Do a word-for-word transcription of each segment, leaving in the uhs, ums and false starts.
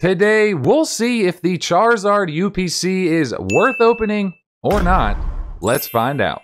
Today, we'll see if the Charizard U P C is worth opening or not. Let's find out.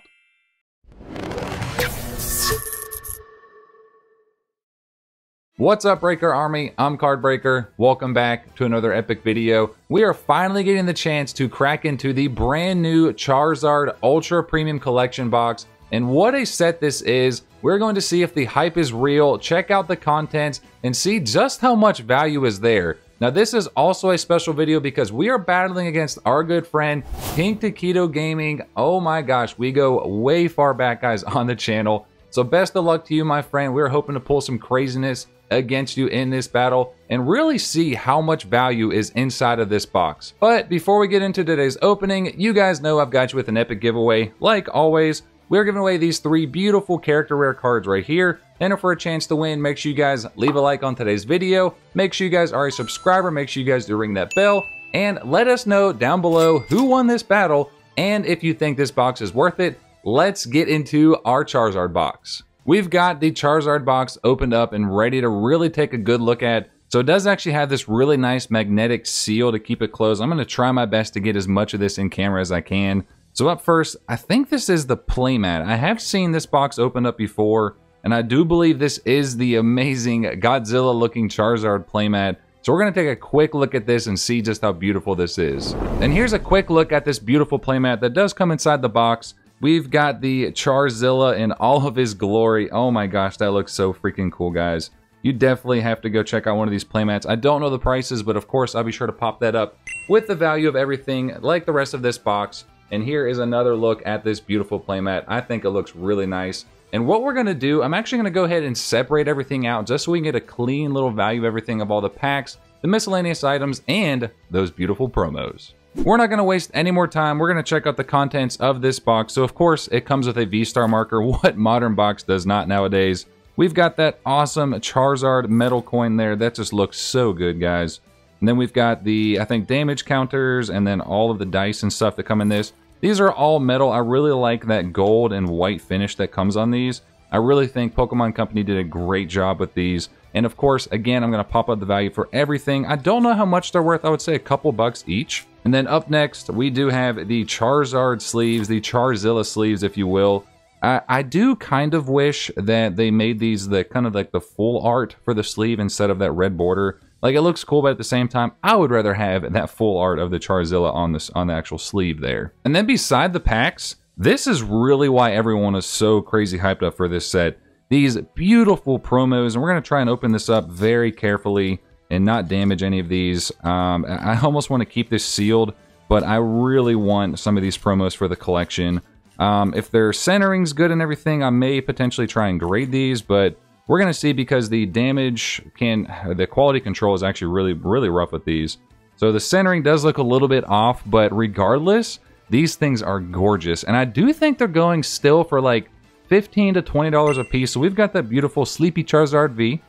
What's up, Breaker Army? I'm Cardbreaker. Welcome back to another epic video. We are finally getting the chance to crack into the brand new Charizard Ultra Premium Collection box. And what a set this is. We're going to see if the hype is real, check out the contents, and see just how much value is there. Now, this is also a special video because we are battling against our good friend, Pink Taquito Gaming. Oh my gosh, we go way far back, guys, on the channel. So best of luck to you, my friend. We're hoping to pull some craziness against you in this battle and really see how much value is inside of this box. But before we get into today's opening, you guys know I've got you with an epic giveaway. Like always, we're giving away these three beautiful character rare cards right here. And for a chance to win, make sure you guys leave a like on today's video. Make sure you guys are a subscriber. Make sure you guys do ring that bell. And let us know down below who won this battle and if you think this box is worth it. Let's get into our Charizard box. We've got the Charizard box opened up and ready to really take a good look at. So it does actually have this really nice magnetic seal to keep it closed. I'm going to try my best to get as much of this in camera as I can. So up first, I think this is the playmat. I have seen this box opened up before, and I do believe this is the amazing Godzilla-looking Charizard playmat. So we're going to take a quick look at this and see just how beautiful this is. And here's a quick look at this beautiful playmat that does come inside the box. We've got the Charizilla in all of his glory. Oh my gosh, that looks so freaking cool, guys. You definitely have to go check out one of these playmats. I don't know the prices, but of course, I'll be sure to pop that up with the value of everything like the rest of this box. And here is another look at this beautiful playmat. I think it looks really nice. And what we're gonna do, I'm actually gonna go ahead and separate everything out just so we can get a clean little value of everything of all the packs, the miscellaneous items, and those beautiful promos. We're not gonna waste any more time. We're gonna check out the contents of this box. So of course, it comes with a V-Star marker. What modern box does not nowadays? We've got that awesome Charizard metal coin there. That just looks so good, guys. And then we've got the, I think, damage counters and then all of the dice and stuff that come in this. These are all metal. I really like that gold and white finish that comes on these. I really think Pokemon Company did a great job with these. And of course, again, I'm going to pop up the value for everything. I don't know how much they're worth. I would say a couple bucks each. And then up next, we do have the Charizard sleeves, the Charizilla sleeves, if you will. I, I do kind of wish that they made these the kind of like the full art for the sleeve instead of that red border. Like, it looks cool, but at the same time, I would rather have that full art of the Charizilla on this on the actual sleeve there. And then beside the packs, this is really why everyone is so crazy hyped up for this set. These beautiful promos, and we're going to try and open this up very carefully and not damage any of these. Um, I almost want to keep this sealed, but I really want some of these promos for the collection. Um, if their centering's good and everything, I may potentially try and grade these, but we're going to see because the damage can, the quality control is actually really, really rough with these. So the centering does look a little bit off, but regardless, these things are gorgeous. And I do think they're going still for like fifteen to twenty dollars a piece. So we've got that beautiful Sleepy Charizard V.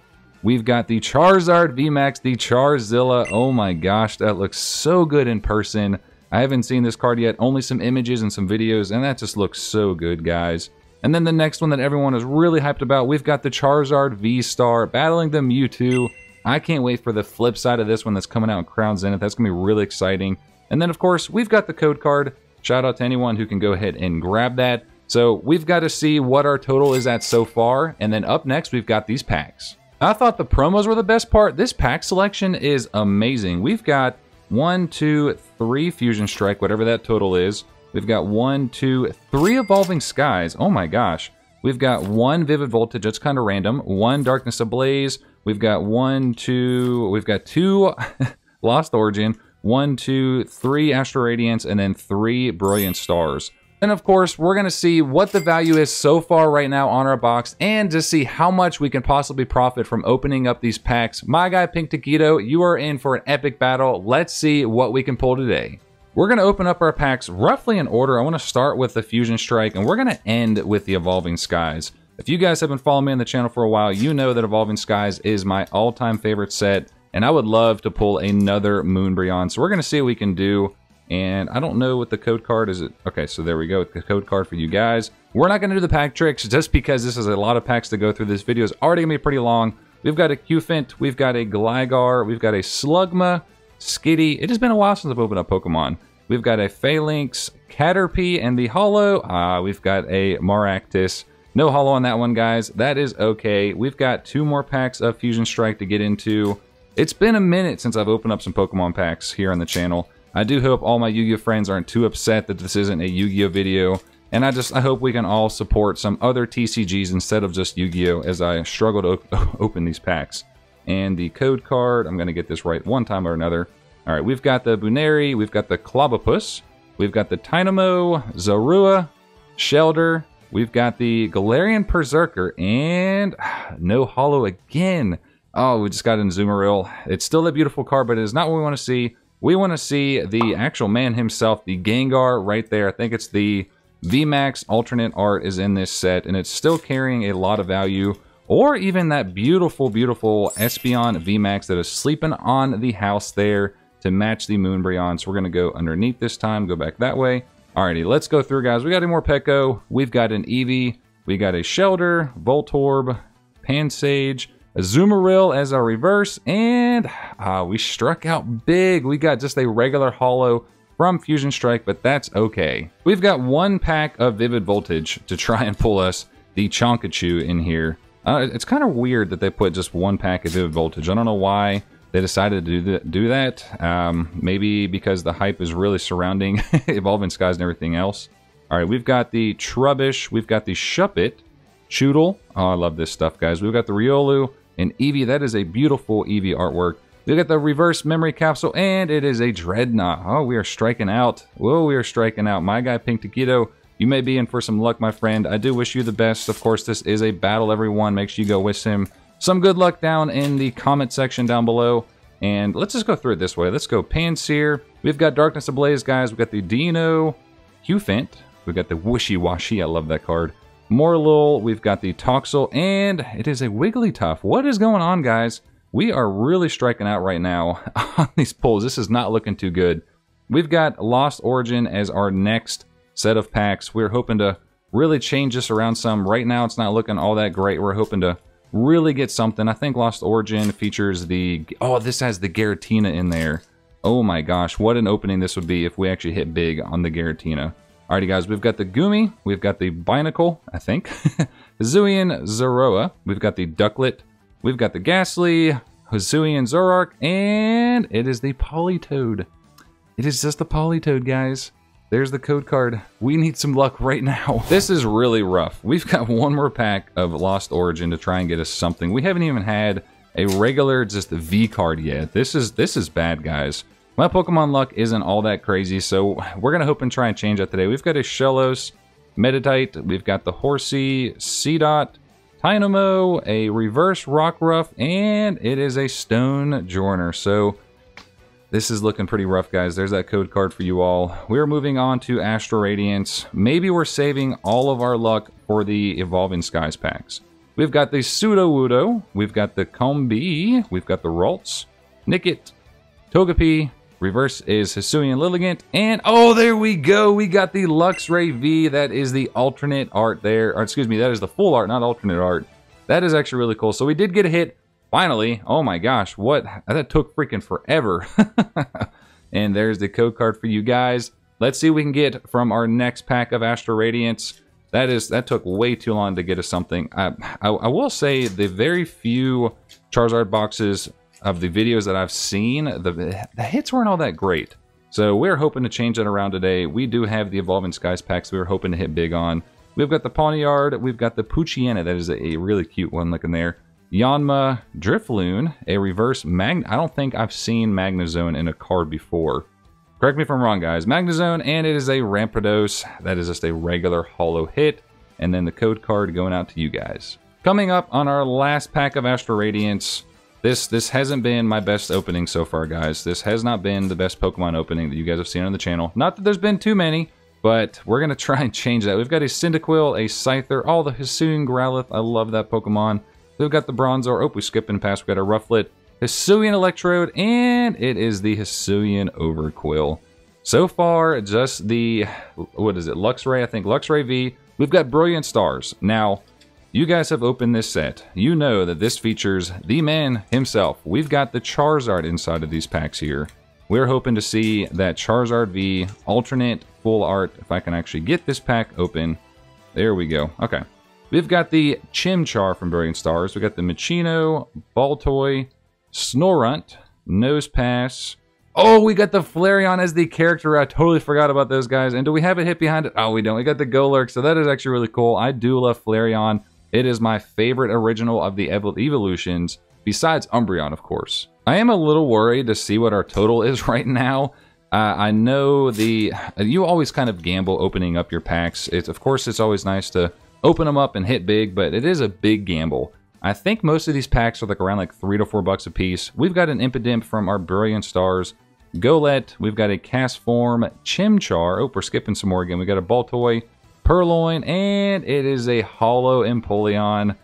We've got the Charizard V Max, the Charizilla. Oh my gosh, that looks so good in person. I haven't seen this card yet, only some images and some videos, and that just looks so good, guys. And then the next one that everyone is really hyped about, we've got the Charizard V-Star battling the Mewtwo. I can't wait for the flip side of this one that's coming out in Crown Zenith. That's going to be really exciting. And then, of course, we've got the code card. Shout out to anyone who can go ahead and grab that. So we've got to see what our total is at so far. And then up next, we've got these packs. I thought the promos were the best part. This pack selection is amazing. We've got one, two, three Fusion Strike, whatever that total is. We've got one, two, three Evolving Skies. Oh my gosh. We've got one Vivid Voltage. That's kind of random. One Darkness Ablaze. We've got one, two. We've got two Lost Origin. One, two, three Astral Radiance. And then three Brilliant Stars. And of course, we're going to see what the value is so far right now on our box. And to see how much we can possibly profit from opening up these packs. My guy, Pink Taquito, you are in for an epic battle. Let's see what we can pull today. We're going to open up our packs roughly in order. I want to start with the Fusion Strike, and we're going to end with the Evolving Skies. If you guys have been following me on the channel for a while, you know that Evolving Skies is my all-time favorite set, and I would love to pull another Moonbreon. So we're going to see what we can do, and I don't know what the code card is. It okay, so there we go with the code card for you guys. We're not going to do the pack tricks just because this is a lot of packs to go through. This video is already going to be pretty long. We've got a Qfint, we've got a Gligar, we've got a Slugma, Skitty. It has been a while since I've opened up Pokemon. We've got a Phalanx, Caterpie, and the Holo. Uh, we've got a Maractus. No Holo on that one, guys. That is okay. We've got two more packs of Fusion Strike to get into. It's been a minute since I've opened up some Pokemon packs here on the channel. I do hope all my Yu-Gi-Oh friends aren't too upset that this isn't a Yu-Gi-Oh video. And I just I hope we can all support some other T C Gs instead of just Yu-Gi-Oh, as I struggle to op open these packs. And the code card, I'm going to get this right one time or another. All right, we've got the Buneri, we've got the Clobopus, we've got the Tynamo, Zorua, Shellder, we've got the Galarian Berserker, and no Holo again. Oh, we just got an Azumarill. It's still a beautiful card, but it is not what we want to see. We want to see the actual man himself, the Gengar right there. I think it's the V max alternate art is in this set, and it's still carrying a lot of value. Or even that beautiful, beautiful Espeon V max that is sleeping on the house there to match the Moonbreon. So we're going to go underneath this time, go back that way. Alrighty, let's go through, guys. We got a more Peko. We've got an Eevee. We got a Shellder, Voltorb, Pansage, Azumarill as our reverse, and uh, we struck out big. We got just a regular Holo from Fusion Strike, but that's okay. We've got one pack of Vivid Voltage to try and pull us the Chonkachu in here. Uh, it's kind of weird that they put just one pack of Vivid Voltage. I don't know why they decided to do that. Do that. Um, maybe because the hype is really surrounding Evolving Skies and everything else. All right, we've got the Trubbish. We've got the Shuppet, Choodle. Oh, I love this stuff, guys. We've got the Riolu and Eevee. That is a beautiful Eevee artwork. We've got the reverse memory capsule, and it is a Dreadnought. Oh, we are striking out. Whoa, we are striking out. My guy, Pink Taquito, you may be in for some luck, my friend. I do wish you the best. Of course, this is a battle, everyone. Make sure you go wish him some good luck down in the comment section down below. And let's just go through it this way. Let's go Panseer. We've got Darkness Ablaze, guys. We've got the Dino, Hufant. We've got the Wishy Washy. I love that card. Morlul. We've got the Toxel, and it is a Wigglytuff. What is going on, guys? We are really striking out right now on these pulls. This is not looking too good. We've got Lost Origin as our next set of packs. We're hoping to really change this around some. Right now, it's not looking all that great. We're hoping to really get something. I think Lost Origin features the... Oh, this has the Garatina in there. Oh my gosh, what an opening this would be if we actually hit big on the Garatina. Alrighty, guys, we've got the Goomy. We've got the Binacle, I think. Hisuian Zorua. We've got the Ducklet. We've got the Ghastly, Hisuian Zorark, and it is the Politoed. It is just the Politoed, guys. There's the code card. We need some luck right now. This is really rough. We've got one more pack of Lost Origin to try and get us something. We haven't even had a regular just V card yet. This is this is bad, guys. My Pokemon luck isn't all that crazy, so we're gonna hope and try and change that today. We've got a Shellos, Meditite, we've got the Horsea, Seedot, Tynamo, a reverse Rockruff, and it is a Stonejourner. So this is looking pretty rough, guys. There's that code card for you all. We're moving on to Astral Radiance. Maybe we're saving all of our luck for the Evolving Skies packs. We've got the Sudowoodo, we've got the Combee, we've got the Ralts, Nickit, Togepi, reverse is Hisuian Lilligant, and oh, there we go. We got the Luxray V. That is the alternate art there. Or excuse me, that is the full art, not alternate art. That is actually really cool. So we did get a hit finally. Oh my gosh, what? That took freaking forever. And there's the code card for you guys. Let's see what we can get from our next pack of Astral Radiance. That is, that took way too long to get us something. I, I, I will say the very few Charizard boxes of the videos that I've seen, the, the hits weren't all that great. So we're hoping to change that around today. We do have the Evolving Skies packs we were hoping to hit big on. We've got the Pawniard, we've got the Poochyena. That is a really cute one looking there. Yanma, Drifloon, a reverse Mag... I don't think I've seen Magnezone in a card before. Correct me if I'm wrong, guys. Magnezone, and it is a Rampardos. That is just a regular Holo hit. And then the code card going out to you guys. Coming up on our last pack of Astral Radiance... This this hasn't been my best opening so far, guys. This has not been the best Pokemon opening that you guys have seen on the channel. Not that there's been too many, but we're going to try and change that. We've got a Cyndaquil, a Scyther, all the Hisuian Growlithe. I love that Pokemon. We've got the Bronzor. Oh, we skipped in past. We've got a Rufflet, Hisuian Electrode, and it is the Hisuian Overquill. So far, just the, what is it, Luxray? I think Luxray V. We've got Brilliant Stars. Now... You guys have opened this set. You know that this features the man himself. We've got the Charizard inside of these packs here. We're hoping to see that Charizard V alternate full art. If I can actually get this pack open. There we go. Okay. We've got the Chimchar from Brilliant Stars. We've got the Michino, Baltoy, Snorunt, Nosepass. Oh, we got the Flareon as the character. I totally forgot about those guys. And do we have it hit behind it? Oh, we don't. We got the Golurk. So that is actually really cool. I do love Flareon. It is my favorite original of the evol evolutions, besides Umbreon, of course. I am a little worried to see what our total is right now. Uh, I know the you always kind of gamble opening up your packs. It's of course it's always nice to open them up and hit big, but it is a big gamble. I think most of these packs are like around like three to four bucks a piece. We've got an Impidimp from our Brilliant Stars, Golett. We've got a Cast Form Chimchar. Oh, we're skipping some more again. We got a Baltoy, Purloin, and it is a Holo Empoleon.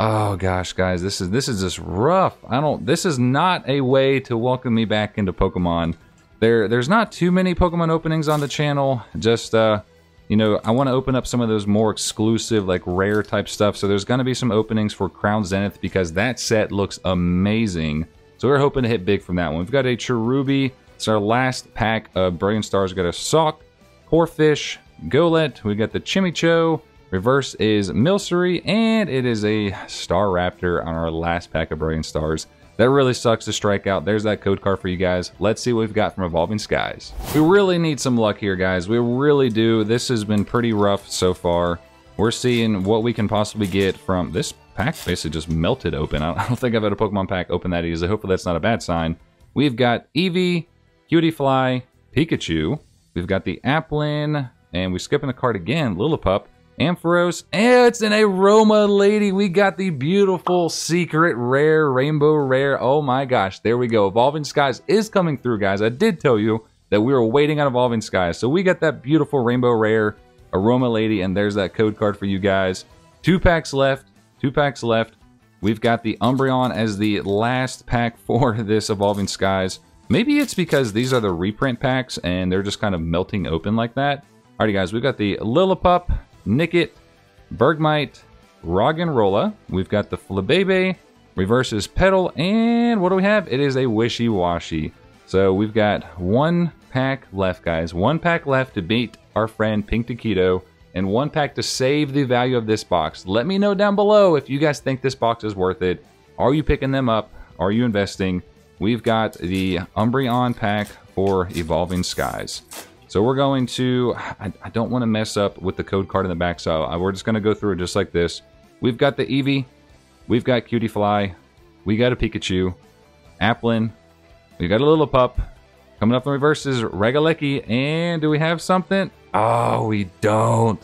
Oh gosh, guys, this is this is just rough. I don't. This is not a way to welcome me back into Pokemon. There, there's not too many Pokemon openings on the channel. Just, uh, you know, I want to open up some of those more exclusive, like rare type stuff. So there's going to be some openings for Crown Zenith because that set looks amazing. So we're hoping to hit big from that one. We've got a Cherubi. It's our last pack of Brilliant Stars. We've got a Sawk, Corphish, Golett. We've got the Chimicho. Reverse is Milcery. And it is a Staraptor on our last pack of Brilliant Stars. That really sucks to strike out. There's that code card for you guys. Let's see what we've got from Evolving Skies. We really need some luck here, guys. We really do. This has been pretty rough so far. We're seeing what we can possibly get from this pack. Basically just melted open. I don't think I've had a Pokemon pack open that easily. Hopefully that's not a bad sign. We've got Eevee, Cutiefly, Pikachu. We've got the Applin, and we're skipping the card again. Lillipup, Ampharos, and it's an Aroma Lady. We got the beautiful secret rare, Rainbow Rare. Oh my gosh, there we go. Evolving Skies is coming through, guys. I did tell you that we were waiting on Evolving Skies. So we got that beautiful Rainbow Rare, Aroma Lady, and there's that code card for you guys. Two packs left, two packs left. We've got the Umbreon as the last pack for this Evolving Skies. Maybe it's because these are the reprint packs and they're just kind of melting open like that. Alrighty, guys, we've got the Lillipup, Nickit, Bergmite, Roggenrola. We've got the Flabébé, reverses Petal, and what do we have? It is a Wishy-Washy. So we've got one pack left, guys. One pack left to beat our friend Pink Taquito, and one pack to save the value of this box. Let me know down below if you guys think this box is worth it. Are you picking them up? Are you investing? We've got the Umbreon pack for Evolving Skies. So we're going to, I, I don't want to mess up with the code card in the back, so I, we're just going to go through it just like this. We've got the Eevee, we've got Cutiefly, we got a Pikachu, Applin, we got a Lillipup, coming up in reverse is Regalecki, and do we have something? Oh, we don't.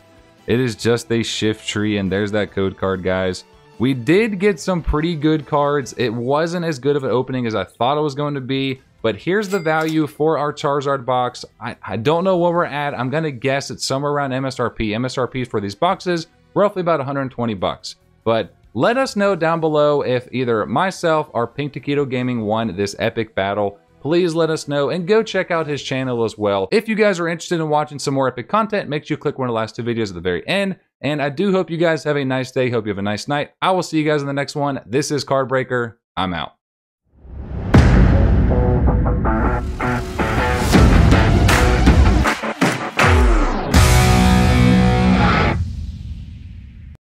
It is just a Shift Tree, and there's that code card, guys. We did get some pretty good cards. It wasn't as good of an opening as I thought it was going to be. But here's the value for our Charizard box. I, I don't know what we're at. I'm gonna guess it's somewhere around M S R P. M S R P for these boxes, roughly about one hundred twenty bucks. But let us know down below if either myself or Pink Taquito Gaming won this epic battle. Please let us know and go check out his channel as well. If you guys are interested in watching some more epic content, make sure you click one of the last two videos at the very end. And I do hope you guys have a nice day. Hope you have a nice night. I will see you guys in the next one. This is Cardbreaker. I'm out. Thank you.